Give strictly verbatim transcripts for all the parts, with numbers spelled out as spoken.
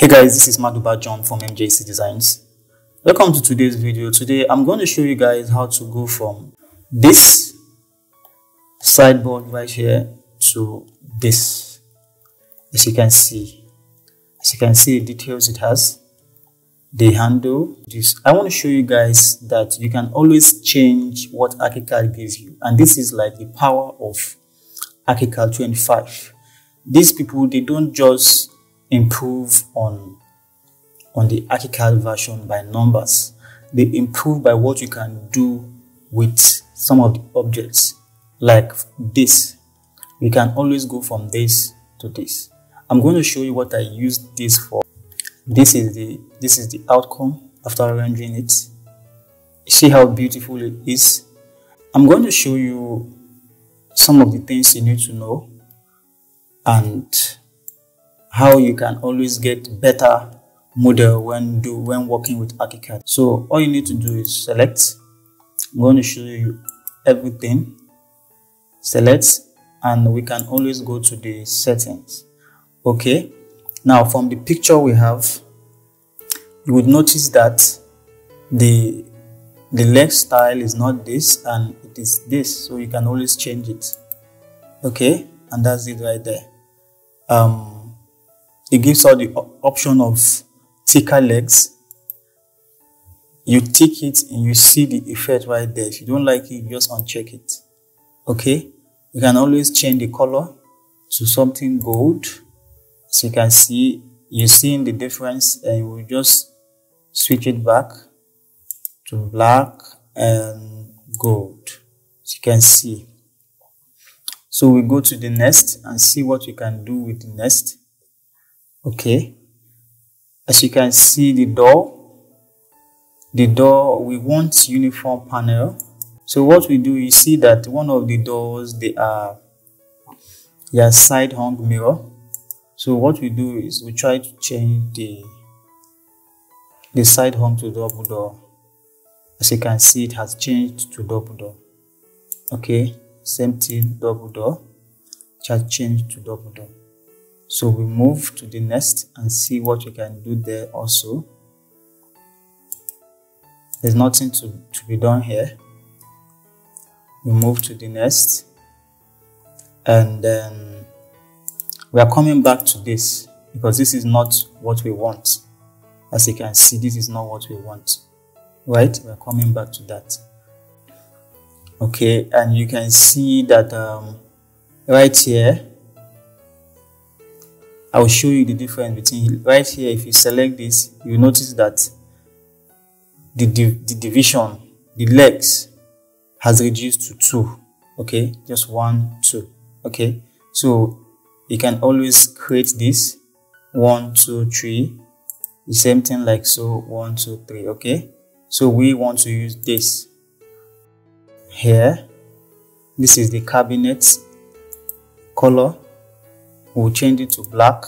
Hey guys, this is Maduba John from M J C Designs. Welcome to today's video. Today I'm going to show you guys how to go from this sideboard right here to this. As you can see, as you can see the details it has, the handle, this. I want to show you guys that you can always change what ArchiCAD gives you, and this is like the power of ArchiCAD twenty-five. These people, they don't just improve on on the ArchiCAD version by numbers. They improve by what you can do with some of the objects like this. We can always go from this to this. I'm going to show you what I used this for. This is the this is the outcome after rendering it. See how beautiful it is. I'm going to show you some of the things you need to know and how you can always get better model when do when working with ArchiCAD. So all you need to do is select. I'm going to show you everything. Select, and we can always go to the settings. Okay, now from the picture we have, you would notice that the the left style is not this and it is this, so you can always change it. Okay, and that's it right there. um It gives us the option of thicker legs. You tick it and you see the effect right there. If you don't like it, just uncheck it. Okay? You can always change the color to something gold. So you can see, you're seeing the difference, and you will just switch it back to black and gold. So you can see. So we go to the next and see what we can do with the next. Okay, as you can see, the door, the door, we want uniform panel. So what we do, you see that one of the doors, they are, they are side hung mirror. So what we do is we try to change the, the side hung to double door. As you can see, it has changed to double door. Okay, same thing, double door, it has changed to double door. So we move to the next and see what we can do there also. There's nothing to, to be done here. We move to the next. And then we are coming back to this because this is not what we want. As you can see, this is not what we want. Right? We are coming back to that. Okay, and you can see that um, right here, I will show you the difference between right here. If you select this, you notice that the, div the division, the legs has reduced to two. Okay, just one, two. Okay, so you can always create this one, two, three. The same thing like so, one, two, three. Okay, so we want to use this here. This is the cabinet color. We'll change it to black.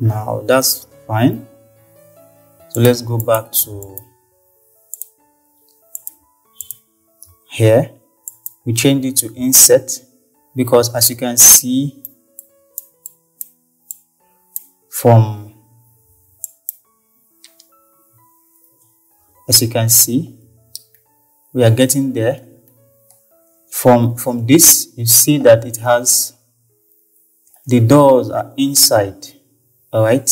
Now that's fine. So let's go back to here. We change it to inset because, as you can see, from as you can see, we are getting there. From from this, you see that it has. The doors are inside, alright?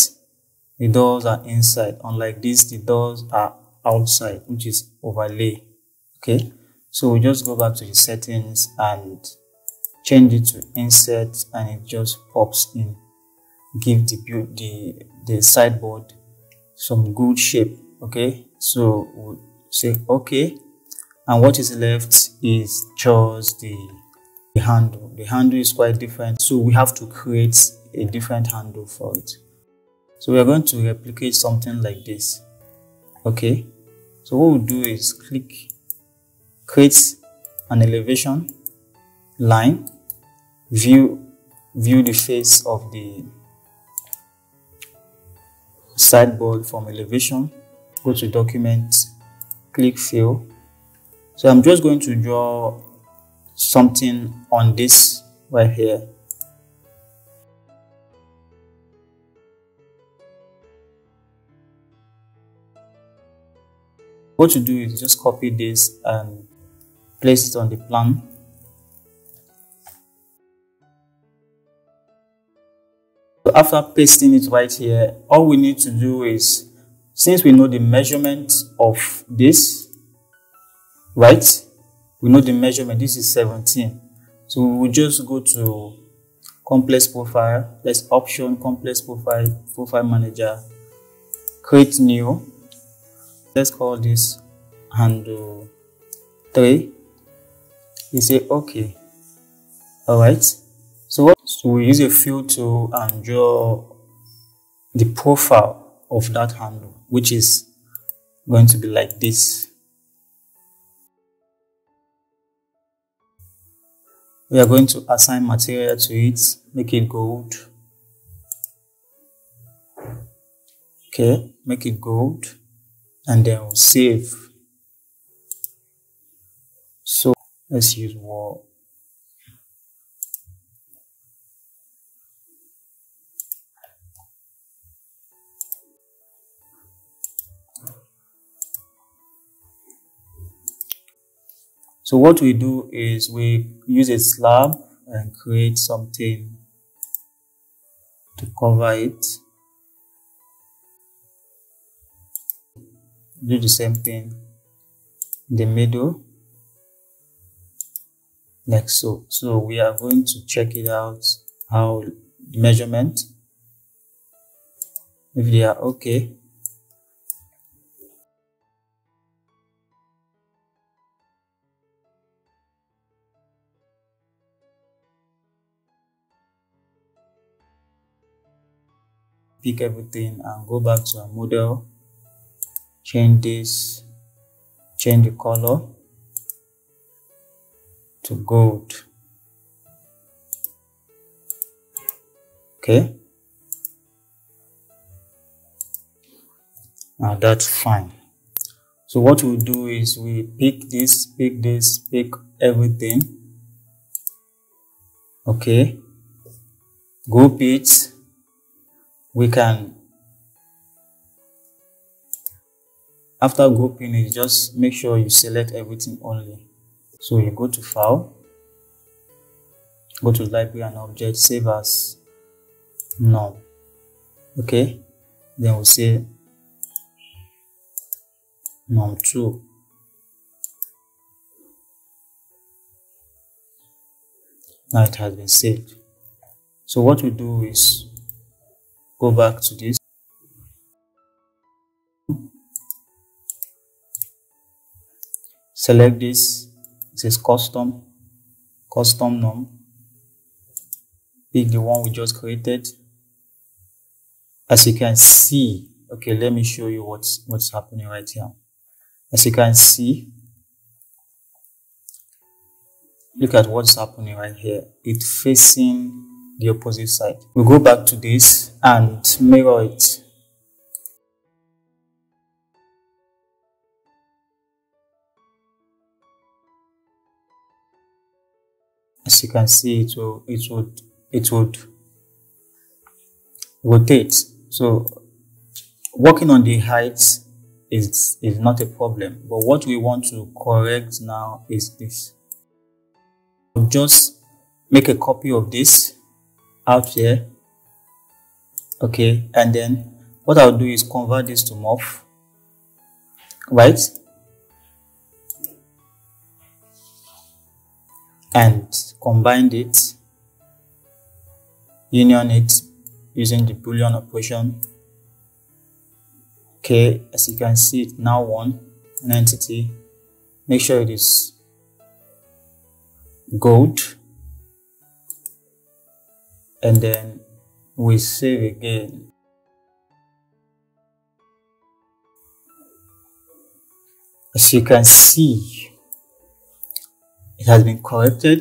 The doors are inside. Unlike this, the doors are outside, which is overlay, okay? So we just go back to the settings and change it to insert, and it just pops in. Give the, the, the sideboard some good shape, okay? So we'll say okay. And what is left is just the The handle. The handle is quite different, so we have to create a different handle for it. So we are going to replicate something like this. Okay, so what we'll do is click, create an elevation line, view, view the face of the sideboard from elevation. Go to document, click fill. So I'm just going to draw something on this right here. What you do is just copy this and place it on the plan. So after pasting it right here, all we need to do is, since we know the measurement of this, right? We know the measurement, this is seventeen. So we will just go to complex profile, let's option complex profile, profile manager, create new. Let's call this handle three. We say okay. Alright. So what so we use a fill tool and draw the profile of that handle, which is going to be like this. We are going to assign material to it, make it gold. Okay, make it gold. And then we'll save. So let's use wall. So what we do is we use a slab and create something to cover it. Do the same thing in the middle, like so. So we are going to check it out, how the measurement, if they are okay. Pick everything and go back to our model. Change this, change the color to gold. Okay. Now that's fine. So what we'll do is we pick this, pick this, pick everything. Okay. Group it. We can, after grouping it, just make sure you select everything only. So you go to File, go to Library and Object, Save As, None. Okay, then we'll say num two. Now it has been saved. So what we do is go back to this. Select this, it says custom, custom num. Pick the one we just created. As you can see, okay, let me show you what's, what's happening right here. As you can see, look at what's happening right here. It's facing the opposite side. We'll go back to this and mirror it. As you can see, it will, it would, it would rotate. So working on the height is, is not a problem. But what we want to correct now is this. Just make a copy of this out here. Okay. And then what I'll do is convert this to morph. Right. And combine it, union it using the boolean operation. Okay, as you can see, it now one an entity. Make sure it is gold, and then we save again. As you can see, it has been corrected.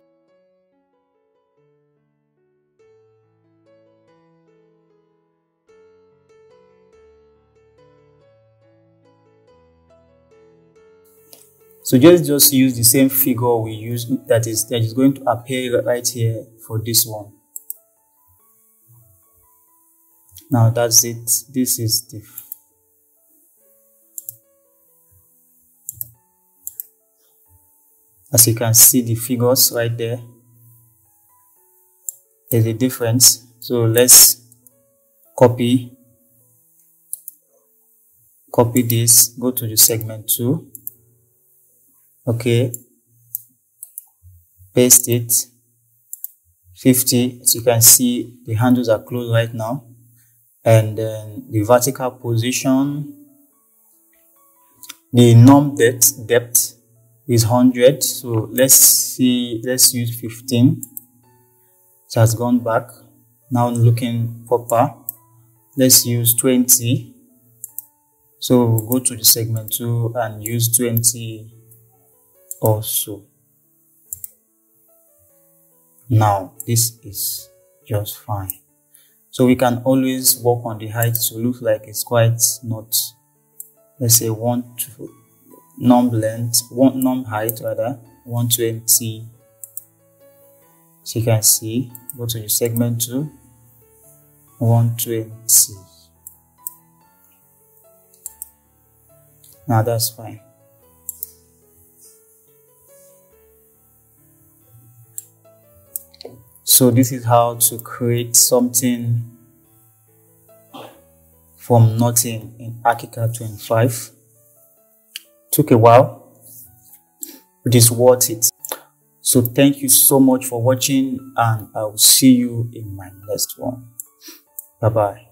So just just use the same figure we use that is that is going to appear right here for this one. Now that's it. This is the As you can see the figures right there, there's a difference. So let's copy copy this, go to the segment two, okay, paste it, fifty. As you can see, the handles are closed right now, and then the vertical position, the norm depth depth is one hundred. So let's see, let's use fifteen. It has gone back. Now looking proper, let's use twenty. So we'll go to the segment two and use twenty also. Now this is just fine. So we can always work on the height, so it looks like it's quite not, let's say one to norm length, one norm height rather, one twenty. So you can see, go to the segment two, one twenty. Now that's fine. So this is how to create something from nothing in ArchiCAD twenty-five. Took a while, but it's worth it. So thank you so much for watching, and I will see you in my next one. Bye bye.